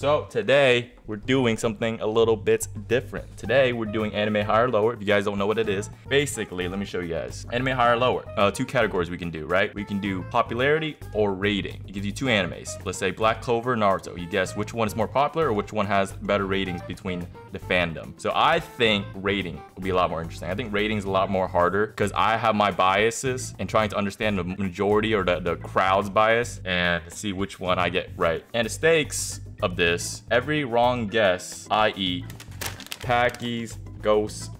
So today we're doing something a little bit different. Today we're doing anime higher lower. If you guys don't know what it is, basically let me show you guys anime higher lower. Two categories we can do, right? We can do popularity or rating. It gives you two animes. Let's say Black Clover, Naruto. You guess which one is more popular or which one has better ratings between the fandom. So I think rating will be a lot more interesting. I think rating is a lot more harder because I have my biases and trying to understand the majority or the crowd's bias and see which one I get right. And the stakes of this, every wrong guess, i.e. Paqui, Ghost,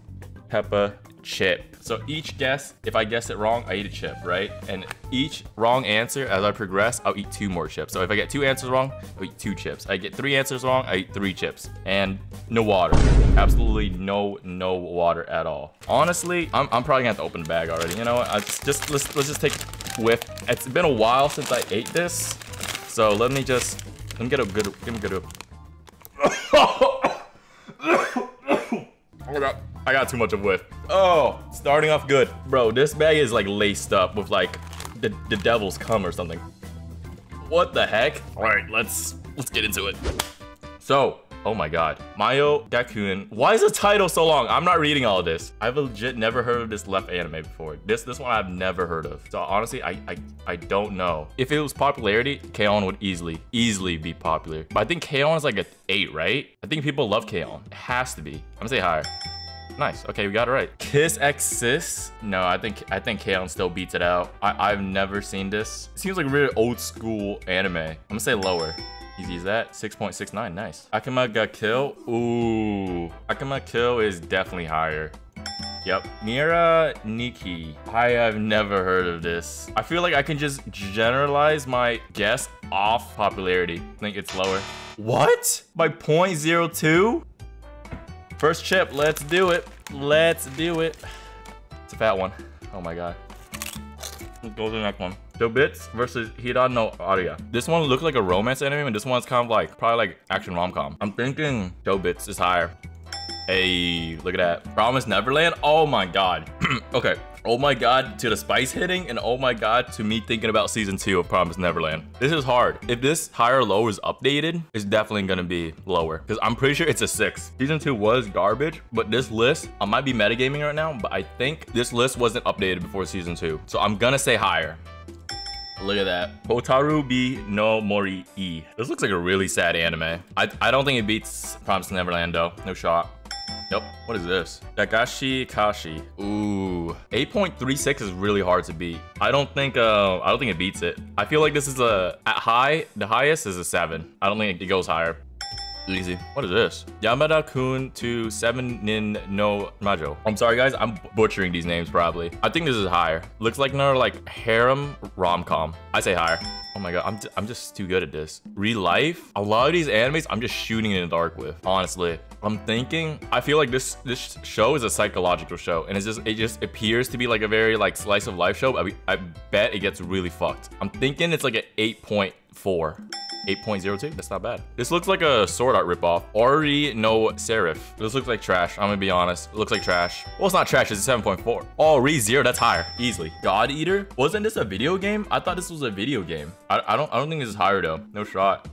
Peppa, Chip. So each guess, if I guess it wrong, I eat a chip, right? And each wrong answer, as I progress, I'll eat two more chips. So if I get two answers wrong, I'll eat two chips. I get three answers wrong, I eat three chips. And no water. Absolutely no water at all. Honestly, I'm probably gonna have to open the bag already. You know what? Let's just take a whiff. It's been a while since I ate this. So let me get a good, I got too much of a whiff. Oh, starting off good. Bro, this bag is like laced up with like the devil's cum or something. What the heck? All right, let's get into it. So, oh my God. Mayo Gakuen. Why is the title so long? I'm not reading all of this. I've legit never heard of this left anime before. This one I've never heard of. So honestly, I don't know. If it was popularity, K-On would easily be popular. But I think K-On is like an 8, right? I think people love K-On. It has to be. I'm gonna say higher. Nice. Okay, we got it right. Kiss X Sis? No, I think K-On still beats it out. I've never seen this. It seems like a really old school anime. I'm gonna say lower. Easy as that. 6.69. Nice. Akuma ga kill. Ooh. Akuma kill is definitely higher. Yep. Mira Nikki. I have never heard of this. I feel like I can just generalize my guess off popularity. I think it's lower. What? By 0.02? First chip. Let's do it. Let's do it. It's a fat one. Oh my God. Let's go to the next one. The Bits versus Hiran no Aria. This one looked like a romance anime, and this one's kind of like, probably like action rom-com. I'm thinking Do Bits is higher. Hey, look at that. Promised Neverland? Oh my God. Okay. Oh my God to the spice hitting, and oh my God to me thinking about season 2 of Promised Neverland. This is hard. If this higher or low is updated, it's definitely gonna be lower because I'm pretty sure it's a 6. Season 2 was garbage, but this list, I might be metagaming right now, but I think this list wasn't updated before season 2. So I'm gonna say higher. Look at that. Hotaru no Mori e. This looks like a really sad anime. I don't think it beats Promised Neverland though. No shot. Nope. What is this? Dagashi Kashi. Ooh. 8.36 is really hard to beat. I don't think it beats it. I feel like this is the highest is a 7. I don't think it goes higher. Easy. What is this? Yamada-kun to 7-nin no Majo. I'm sorry guys, I'm butchering these names probably. I think this is higher. Looks like another like harem rom-com. I say higher. Oh my God, I'm just too good at this. Real life? A lot of these animes, I'm just shooting in the dark with. Honestly, I'm thinking, I feel like this show is a psychological show, and it just appears to be like a very like slice of life show, but I bet it gets really fucked. I'm thinking it's like an 8.4. 8.02? That's not bad. This looks like a Sword Art ripoff. Already no serif. This looks like trash. I'm gonna be honest. It looks like trash. Well, it's not trash. It's a 7.4. Oh, Re:Zero. That's higher. Easily. God Eater? Wasn't this a video game? I thought this was a video game. I don't think this is higher though. No shot.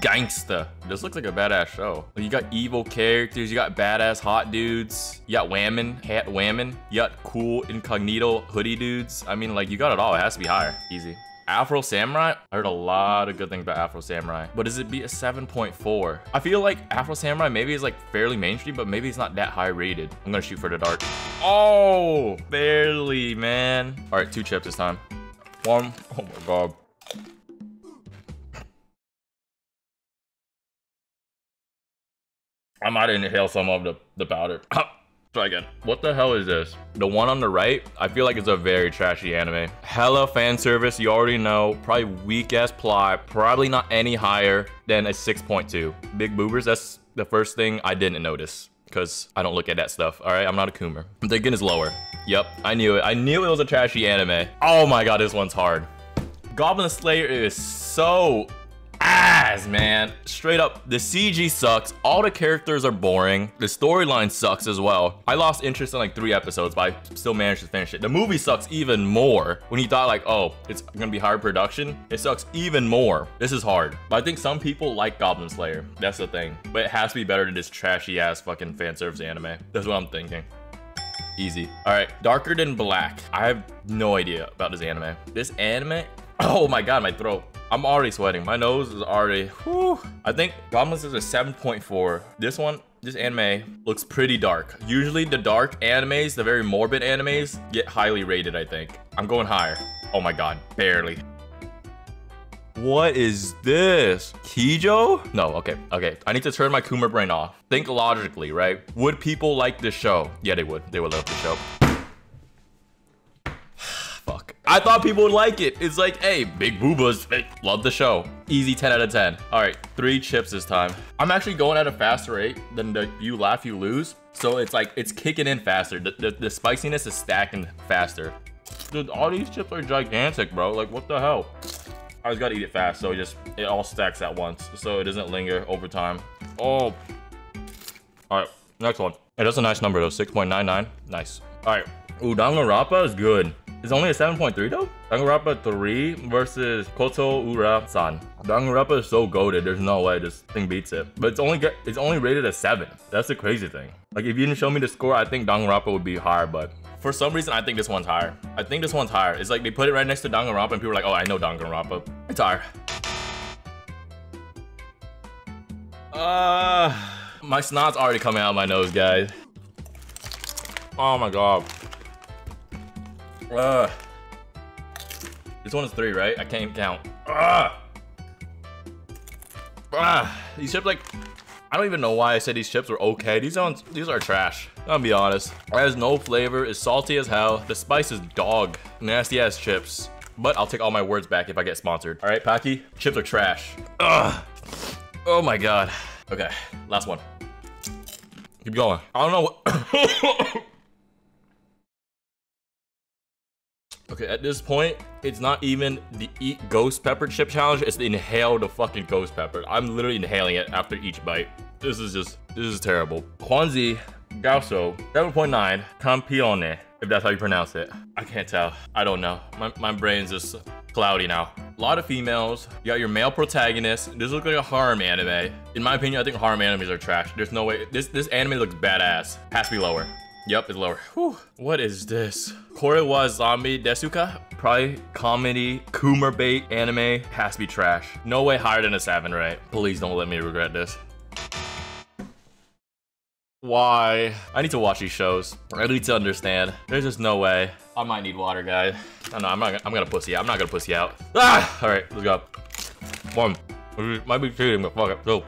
Gangsta. This looks like a badass show. You got evil characters. You got badass hot dudes. You got whammon, hat whammon. You got cool incognito hoodie dudes. I mean, like you got it all. It has to be higher. Easy. Afro Samurai? I heard a lot of good things about Afro Samurai, but does it be a 7.4? I feel like Afro Samurai maybe is like fairly mainstream, but maybe it's not that high rated. I'm gonna shoot for the dark. Oh, barely, man. All right, two chips this time. One. Oh my God. I might inhale some of the powder. Try again. What the hell is this? The one on the right, I feel like it's a very trashy anime. Hella fan service, you already know. Probably weak ass plot. Probably not any higher than a 6.2. Big boobers, that's the first thing I didn't notice because I don't look at that stuff. All right, I'm not a coomer. I'm thinking it's lower. Yep, I knew it. I knew it was a trashy anime. Oh my God, this one's hard. Goblin Slayer is so ass, man. Straight up, the CG sucks. All the characters are boring. The storyline sucks as well. I lost interest in like 3 episodes, but I still managed to finish it. The movie sucks even more. When you thought like, oh, it's gonna be higher production, it sucks even more. This is hard. But I think some people like Goblin Slayer. That's the thing. But it has to be better than this trashy ass fucking fan service anime. That's what I'm thinking. Easy. All right, Darker Than Black. I have no idea about this anime. This anime, oh my God, my throat. I'm already sweating. My nose is already, whew. I think Goblin Slayer is a 7.4. This one, this anime looks pretty dark. Usually the dark animes, the very morbid animes get highly rated, I think. I'm going higher. Oh my God, barely. What is this? Kijo? No, okay. I need to turn my Kuma brain off. Think logically, right? Would people like this show? Yeah, they would. They would love the show. Fuck. I thought people would like it. It's like, hey, Big Boobas, love the show. Easy 10 out of 10. All right, 3 chips this time. I'm actually going at a faster rate than the You Laugh, You Lose. So it's like, it's kicking in faster. The spiciness is stacking faster. Dude, all these chips are gigantic, bro. Like, what the hell? I just gotta eat it fast, so it all stacks at once, so it doesn't linger over time. Oh. All right, next one. Hey, that's a nice number though, 6.99. Nice. All right. Ooh, Danganronpa is good. It's only a 7.3 though. Danganronpa 3 versus Koto Ura-san. Danganronpa is so goated. There's no way this thing beats it. But it's only rated a 7. That's the crazy thing. Like if you didn't show me the score, I think Danganronpa would be higher, but. For some reason, I think this one's higher. I think this one's higher. It's like they put it right next to Danganronpa and people are like, oh, I know Danganronpa. It's higher. My snot's already coming out of my nose, guys. Oh my God. This one is 3, right? I can't even count. These chips like, I don't even know why I said these chips were okay. These are trash. I'll be honest. It has no flavor. It's salty as hell. The spice is dog. Nasty ass chips. But I'll take all my words back if I get sponsored. All right, Paqui. Chips are trash. Ugh. Oh my God. Okay, last one. Keep going. I don't know what... Okay, at this point, it's not even the eat ghost pepper chip challenge. It's the inhale the fucking ghost pepper. I'm literally inhaling it after each bite. This is terrible. Kwanzi Gaoso, 7.9, Campione, if that's how you pronounce it. I can't tell. I don't know. My brain's just cloudy now. A lot of females. You got your male protagonist. This looks like a harem anime. In my opinion, I think harem animes are trash. There's no way. This anime looks badass. Has to be lower. Yep, it's lower. Whew. What is this? Kore wa Zombie Desuka? Probably comedy, Kuma bait anime. Has to be trash. No way higher than a 7, right? Please don't let me regret this. Why? I need to watch these shows. I need to understand. There's just no way. I might need water, guys. I know, I'm gonna pussy out. I'm not gonna pussy out. Ah! All right, let's go. 1. Might be cheating, but fuck it. 2.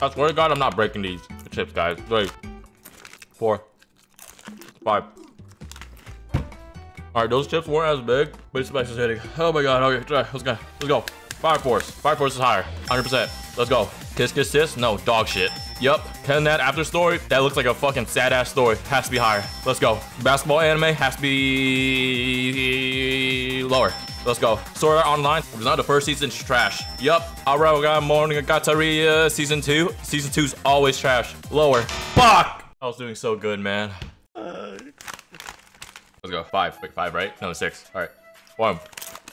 I swear to God, I'm not breaking these chips, guys. 3, 4, 5. All right, those chips weren't as big, but it's spice is hitting. Oh my God, okay, let's go. Fire Force. Fire Force is higher, 100%. Let's go. Kiss X Sis? No, dog shit. Yup. Clannad: After Story? That looks like a fucking sad ass story. Has to be higher. Let's go. Basketball anime has to be lower. Let's go. Sword Art Online. It's not the first season's trash. Yup. Arawaga Monogatari season 2. Season 2's always trash. Lower. Fuck! I was doing so good, man. Let's go. 5, right? No, 6. All right. 1.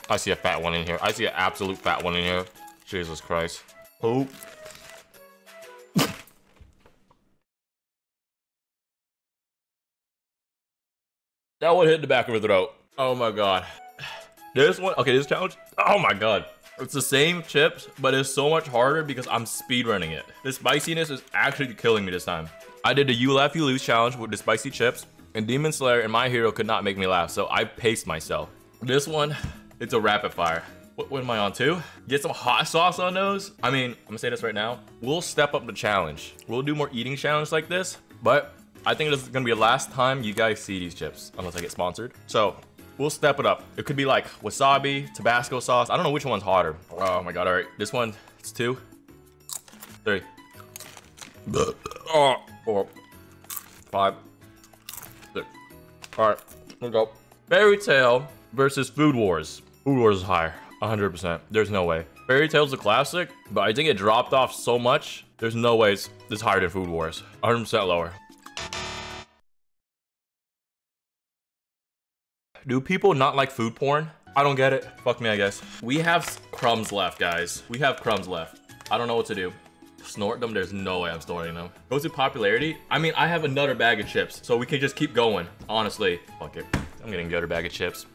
I see a fat one in here. I see an absolute fat one in here. Jesus Christ. Who? That one hit the back of her throat. Oh my God. This one, okay, this challenge, oh my God. It's the same chips, but it's so much harder because I'm speedrunning it. The spiciness is actually killing me this time. I did the You Laugh, You Lose challenge with the spicy chips, and Demon Slayer and My Hero could not make me laugh, so I paced myself. This one, it's a rapid fire. What am I on to? Get some hot sauce on those. I mean, I'm gonna say this right now. We'll step up the challenge. We'll do more eating challenges like this, but I think this is gonna be the last time you guys see these chips, unless I get sponsored. So, we'll step it up. It could be like wasabi, Tabasco sauce. I don't know which one's hotter. Oh my God, all right. This one, it's 2, 3, 4, 5, 6. All right, here we go. Fairy Tail versus Food Wars. Food Wars is higher, 100%. There's no way. Fairy Tail's a classic, but I think it dropped off so much. There's no way it's higher than Food Wars. 100% lower. Do people not like food porn? I don't get it. Fuck me, I guess. We have crumbs left, guys. We have crumbs left. I don't know what to do. Snort them? There's no way I'm snorting them. Goes to popularity? I mean, I have another bag of chips, so we can just keep going, honestly. Fuck it. I'm getting another bag of chips.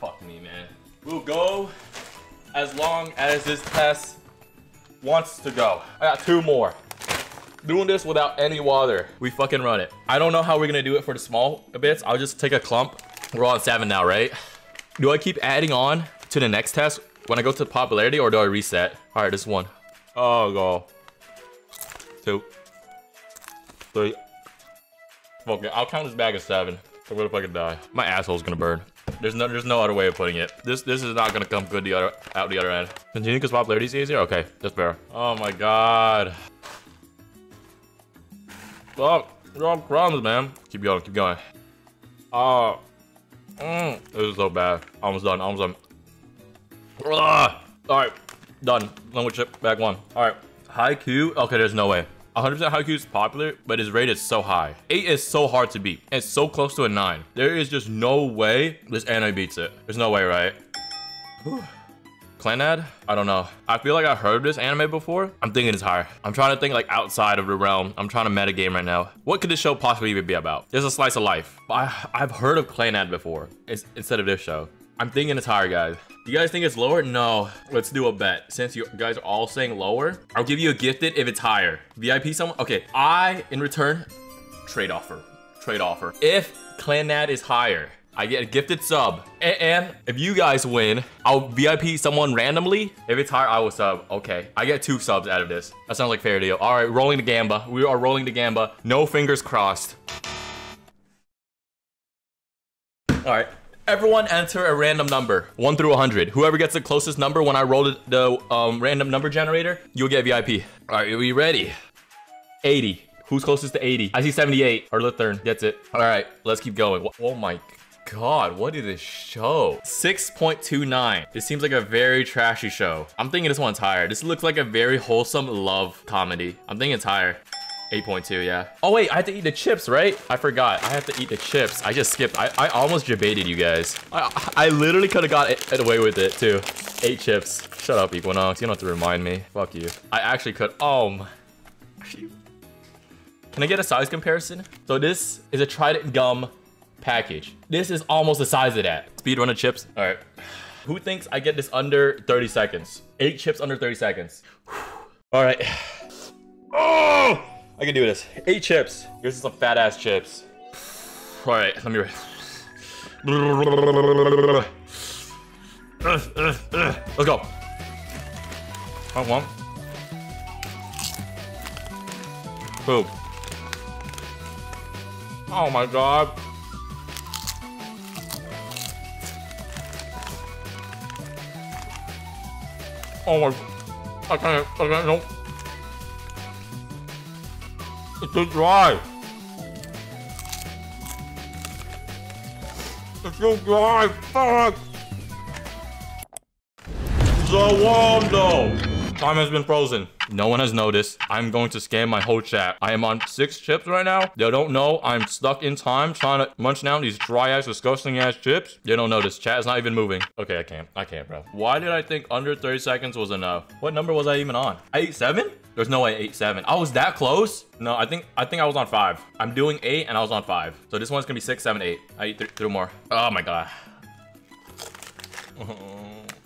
Fuck me, man. We'll go as long as this test wants to go. I got two more. Doing this without any water. We fucking run it. I don't know how we're gonna do it for the small bits. I'll just take a clump. We're on 7 now, right? Do I keep adding on to the next test when I go to popularity, or do I reset? All right, this one. Oh, go. 2. 3. Okay, I'll count this bag as 7. I'm gonna fucking die. My asshole's gonna burn. There's no other way of putting it. This is not gonna come good out the other end. Continue because popularity is easier? Okay, that's fair. Oh my god. Fuck, you're all crumbs, man. Keep going, keep going. Oh. This is so bad. Almost done, almost done. Ugh. All right, done. Language chip, bag 1. All right, Haikyuu. Okay, there's no way. 100% Haikyuu is popular, but his rate is so high. 8 is so hard to beat. It's so close to a 9. There is just no way this anime beats it. There's no way, right? Whew. Clannad? I don't know. I feel like I heard this anime before. I'm thinking it's higher. I'm trying to think like outside of the realm. I'm trying to metagame right now. What could this show possibly even be about? There's a slice of life. I've heard of Clannad before instead of this show. I'm thinking it's higher, guys. You guys think it's lower? No. Let's do a bet. Since you guys are all saying lower, I'll give you a gifted if it's higher. VIP someone? Okay. I, in return, trade offer. Trade offer. If Clannad is higher, I get a gifted sub. And if you guys win, I'll VIP someone randomly. If it's higher, I will sub. Okay. I get 2 subs out of this. That sounds like fair deal. All right. Rolling the gamba. We are rolling the gamba. No fingers crossed. All right. Everyone enter a random number, 1 through 100. Whoever gets the closest number when I roll the random number generator, you'll get VIP. All right, are we ready? 80. Who's closest to 80? I see 78. Or Lithern gets it. All right, let's keep going. Oh my god, what is this show? 6.29. This seems like a very trashy show. I'm thinking this one's higher. This looks like a very wholesome love comedy. I'm thinking it's higher. 8.2, yeah. Oh wait, I have to eat the chips, right? I forgot. I have to eat the chips. I just skipped. I almost debated you guys. I literally could have got it away with it too. 8 chips. Shut up, Equinox. You don't have to remind me. Fuck you. I actually could. Oh my. Can I get a size comparison? So this is a Trident gum package. This is almost the size of that. Speedrun of chips. All right. Who thinks I get this under 30 seconds? 8 chips under 30 seconds. All right. Oh! I can do this. 8 chips. Here's some fat ass chips. All right, let me. Let's go. I want. Boom. Oh my god. Oh my. I can't. Nope. It's too dry. It's too dry. Fuck. It's so warm though. Time has been frozen. No one has noticed. I'm going to scam my whole chat. I am on 6 chips right now. They don't know I'm stuck in time trying to munch down these dry ass, disgusting ass chips. They don't notice. Chat is not even moving. Okay, I can't, bro. Why did I think under 30 seconds was enough? What number was I even on? I ate 7? There's no way I ate 7. I was that close? No, I think I was on 5. I'm doing 8 and I was on 5. So this one's gonna be 6, 7, 8. I ate 3 more. Oh my god.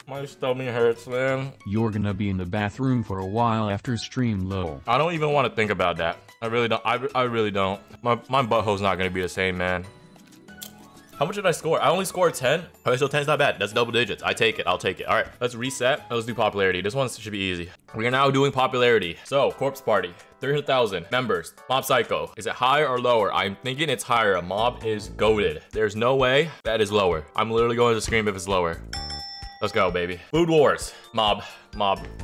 My stomach hurts, man. You're gonna be in the bathroom for a while after stream, lol. I don't even want to think about that. I really don't. I really don't. My butthole's not gonna be the same, man. How much did I score? I only scored 10. Okay, so 10's not bad. That's double digits. I take it. I'll take it. All right, let's reset. Let's do popularity. This one should be easy. We are now doing popularity. So, Corpse Party, 300,000 members. Mob Psycho, is it higher or lower? I'm thinking it's higher. A mob is goated. There's no way that is lower. I'm literally going to scream if it's lower. Let's go, baby. Food Wars. Mob.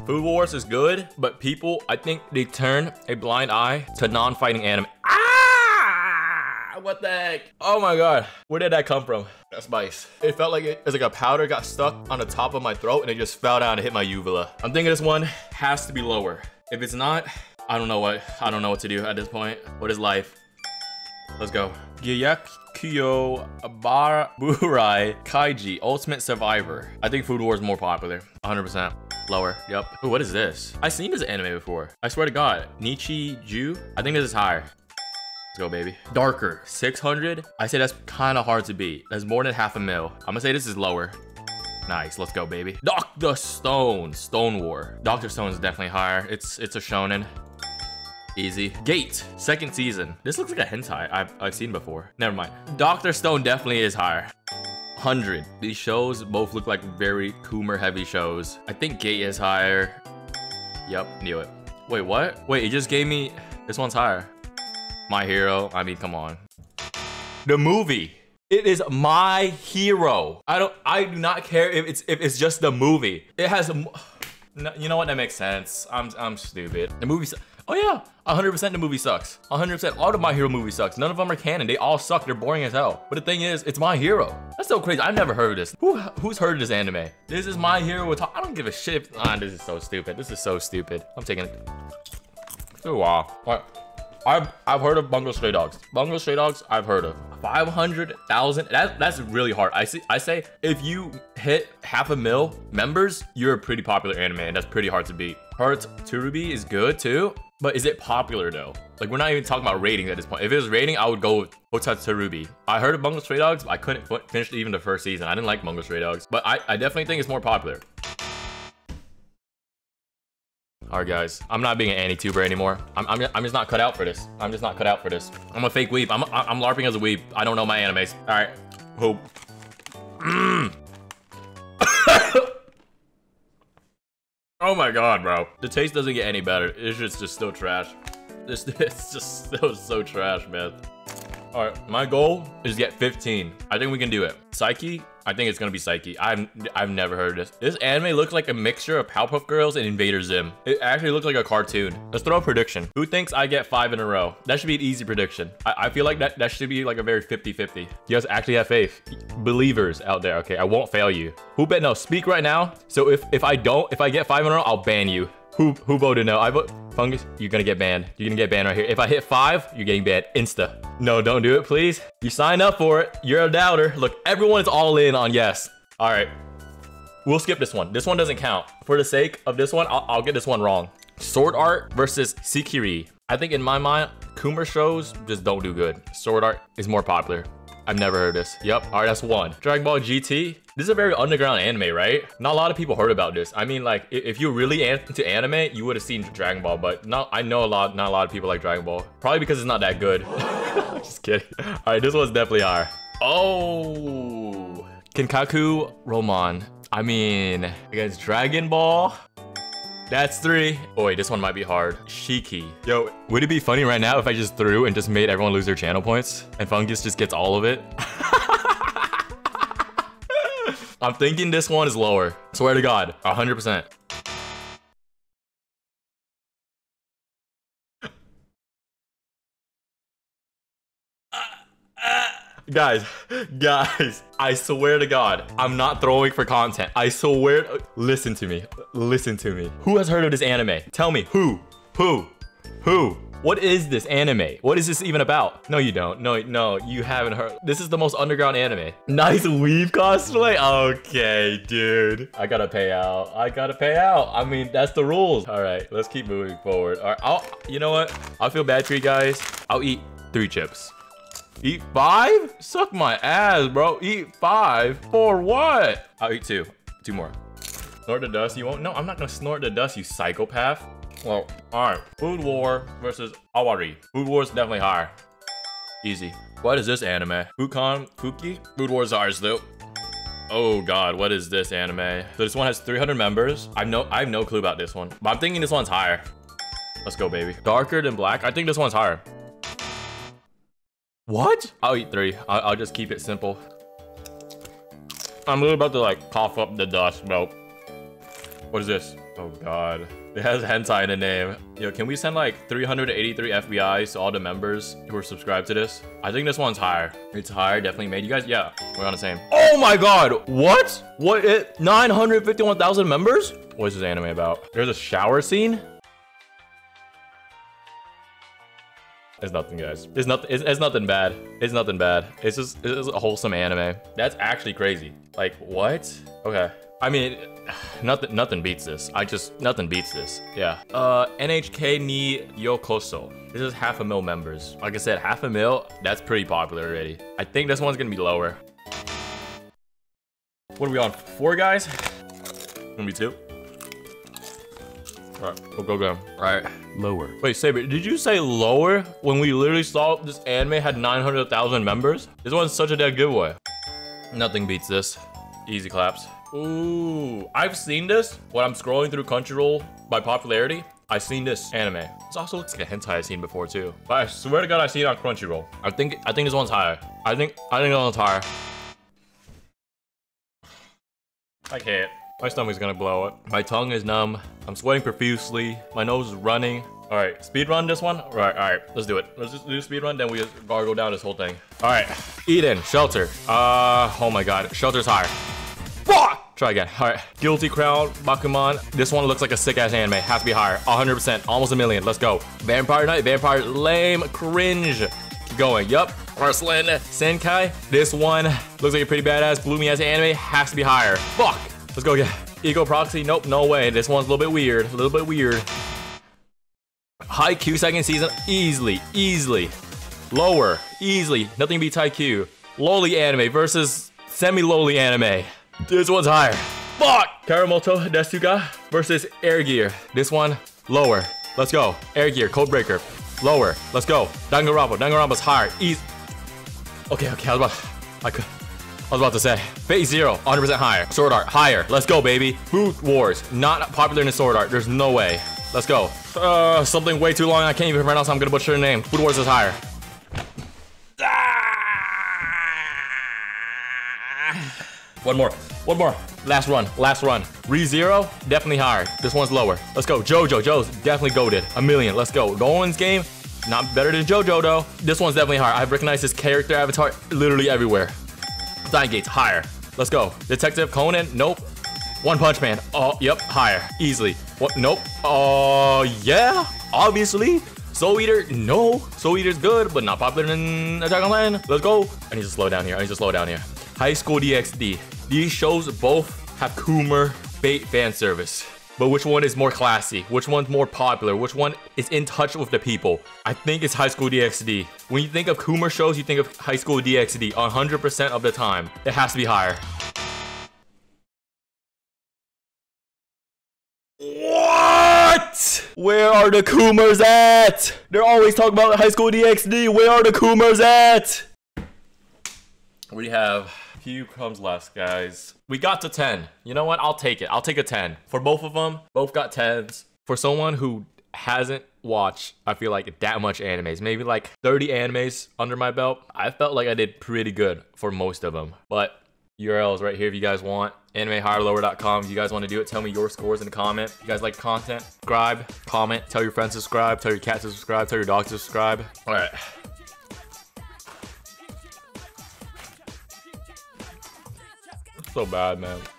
Food Wars is good, but people, I think they turn a blind eye to non-fighting anime. Ah! What the heck? Oh my god. Where did that come from? That's spice. It felt like it was like a powder got stuck on the top of my throat and it just fell down and hit my uvula. I'm thinking this one has to be lower. If it's not, I don't know what to do at this point. What is life? Let's go. Gyakyo Baraburai Kaiji Ultimate Survivor. I think Food Wars is more popular. 100%. Lower. Yep. Ooh, what is this? I've seen this anime before. I swear to God. Nichijou? I think this is higher. Let's go, baby. Darker. 600? I say that's kind of hard to beat. That's more than half a mil. I'm gonna say this is lower. Nice. Let's go, baby. Dr. Stone. Stone War. Dr. Stone is definitely higher. It's a shonen. Easy. Gate. Second season. This looks like a hentai I've seen before. Never mind. Dr. Stone definitely is higher. 100. These shows both look like very Kumar heavy shows. I think Gate is higher. Yep, knew it. Wait, what? Wait, it just gave me... This one's higher. My Hero. I mean, come on. The movie. It is My Hero. I do not care if it's just the movie. It has... You know what? That makes sense. I'm stupid. The movie... Oh yeah, 100% the movie sucks. 100% all of My Hero movies sucks. None of them are canon. They all suck. They're boring as hell. But the thing is, it's My Hero. That's so crazy. I've never heard of this. Who's heard of this anime? This is My Hero. I don't give a shit. Ah, this is so stupid. This is so stupid. I'm taking it. Oh wow. I've heard of Bungo Stray Dogs. Bungo Stray Dogs, I've heard of. 500,000. That's really hard. I say if you hit half a mil members, you're a pretty popular anime, and that's pretty hard to beat. Heart to Ruby is good too, but is it popular though? Like, we're not even talking about ratings at this point. If it was rating, I would go with Hotaru no Mori e. I heard of Bungo Stray Dogs, but I couldn't finish even the first season. I didn't like Bungo Stray Dogs, but I definitely think it's more popular. All right, guys, I'm not being an anti-tuber anymore. I'm just not cut out for this. I'm just not cut out for this. I'm a fake weeb. I'm LARPing as a weeb. I don't know my animes. All right. Hope. Mm. Oh my God, bro. The taste doesn't get any better. It's just still trash. It's just still so trash, man. All right, my goal is get 15. I think we can do it. Psyche, I think it's gonna be Psyche. I've never heard of this. This anime looks like a mixture of Powerpuff Girls and Invader Zim. It actually looks like a cartoon. Let's throw a prediction. Who thinks I get 5 in a row? That should be an easy prediction. I feel like that should be like a very 50-50. You guys actually have faith. Believers out there, okay? I won't fail you. Who bet no? Speak right now. So if I get 5 in a row, I'll ban you. Who voted no? I vote Fungus. You're gonna get banned. You're gonna get banned right here. If I hit 5, you're getting banned. Insta. No, don't do it, please. You signed up for it. You're a doubter. Look, everyone is all in on yes. All right, we'll skip this one. This one doesn't count. For the sake of this one, I'll get this one wrong. Sword Art versus Sekiri. I think in my mind, Kumar shows just don't do good. Sword Art is more popular. I've never heard this. Yep. All right, that's one. Dragon Ball GT. This is a very underground anime, right? Not a lot of people heard about this. I mean, like, if you're really into anime, you would have seen Dragon Ball, but not a lot of people like Dragon Ball. Probably because it's not that good. Just kidding. All right, this one's definitely higher. Oh, Kenkaku Roman. I mean, against Dragon Ball. That's 3. Boy, this one might be hard. Shiki. Yo, would it be funny right now if I just threw and just made everyone lose their channel points and Fungus just gets all of it? I'm thinking this one is lower. Swear to God, 100%. Guys, I swear to God, I'm not throwing for content. I swear, listen to me. Who has heard of this anime? Tell me, who? What is this anime? What is this even about? No, you don't. No, you haven't heard. This is the most underground anime. Nice weave cosplay? Okay, dude. I gotta pay out. I mean, that's the rules. All right, let's keep moving forward. All right, you know what? I feel bad for you guys. I'll eat 3 chips. Eat 5? Suck my ass, bro. Eat 5? For what? I'll eat 2. 2 more. Snort the dust, you won't? No, I'm not gonna snort the dust, you psychopath. Well, all right. Food War versus Awari. Food War's definitely higher. Easy. What is this anime? Fukan Kuki? Food War's ours, though. Oh God, what is this anime? So this one has 300 members. I have no clue about this one, but I'm thinking this one's higher. Let's go, baby. Darker than Black. I think this one's higher. What? I'll eat 3. I'll just keep it simple. I'm really about to like cough up the dust, bro. What is this? Oh god. It has hentai in the name. Yo, can we send like 383 FBIs to all the members who are subscribed to this? I think this one's higher. It's higher, definitely made. You guys, yeah, we're on the same. Oh my god! What? What? 951,000 members? What is this anime about? There's a shower scene? It's nothing, guys. It's nothing. It's nothing bad. It's nothing bad. It's just a wholesome anime. That's actually crazy. Like, what? Okay. I mean, nothing beats this. Nothing beats this. Yeah. NHK ni Yokoso. This is 500,000 members. Like I said, 500,000, that's pretty popular already. I think this one's gonna be lower. What are we on? 4 guys? Gonna be 2. All right, we'll go down. All right. Lower. Wait, Saber, did you say lower when we literally saw this anime had 900,000 members? This one's such a dead giveaway. Nothing beats this. Easy claps. Ooh, I've seen this when I'm scrolling through Crunchyroll by popularity. I've seen this anime. This also looks like a hentai I've seen before too. But I swear to God, I've seen it on Crunchyroll. I think this one's higher. I think this one's higher. I can't. My stomach's gonna blow up. My tongue is numb. I'm sweating profusely. My nose is running. All right, speed run this one? All right, let's do it. Let's just do a speed run, then we just gargle down this whole thing. All right, Eden, shelter. Oh my God, shelter's higher. Fuck! Try again. All right, Guilty Crown, Bakuman. This one looks like a sick-ass anime. Has to be higher, 100%, almost 1,000,000, let's go. Vampire Knight, Vampire, lame, cringe. Keep going, yup. Wrestling, Senkai. This one looks like a pretty badass, bloomy-ass anime. Has to be higher, fuck. Let's go again. Ego Proxy, nope, no way. This one's a little bit weird, a little bit weird. Haikyuu second season, easily. Lower, easily. Nothing beats Haikyuu. Lowly anime versus semi-lowly anime. This one's higher. Fuck! Karamoto Desuga versus Air Gear. This one, lower. Let's go. Air Gear, Codebreaker. Lower, let's go. Danganronpa's higher, easy. Okay, I was about to say. Phase 0, 100% higher. Sword Art, higher. Let's go, baby. Food Wars, not popular in Sword Art. There's no way. Let's go. Something way too long. I can't even pronounce. I'm gonna butcher the name. Food Wars is higher. Ah! One more. Last run. Re:Zero, definitely higher. This one's lower. Let's go. Jojo's definitely goated. 1,000,000. Let's go. Gohan's game, not better than Jojo though. This one's definitely higher. I've recognized this character avatar literally everywhere. Dying Gates, higher. Let's go. Detective Conan, nope. One Punch Man, oh, yep, higher. Easily. What? Nope. Oh, yeah, obviously. Soul Eater, no. Soul Eater's good, but not popular in Attack on Titan. Let's go. I need to slow down here. High School DxD. These shows both have Kumar bait fan service. But which one is more classy? Which one's more popular? Which one is in touch with the people? I think it's High School DxD. When you think of Kumar shows, you think of High School DxD 100% of the time. It has to be higher. What? Where are the Kumars at? They're always talking about High School DxD. Where are the Kumars at? What do you have? Few comes last, guys. We got to 10. You know what? I'll take it. I'll take a 10. For both of them, both got 10s. For someone who hasn't watched, I feel like, that much animes, maybe like 30 animes under my belt, I felt like I did pretty good for most of them. But URLs right here if you guys want. AnimeHigherLower.com. If you guys want to do it, tell me your scores in the comment. If you guys like content, subscribe, comment, tell your friends to subscribe, tell your cat to subscribe, tell your dog to subscribe. All right. So bad, man.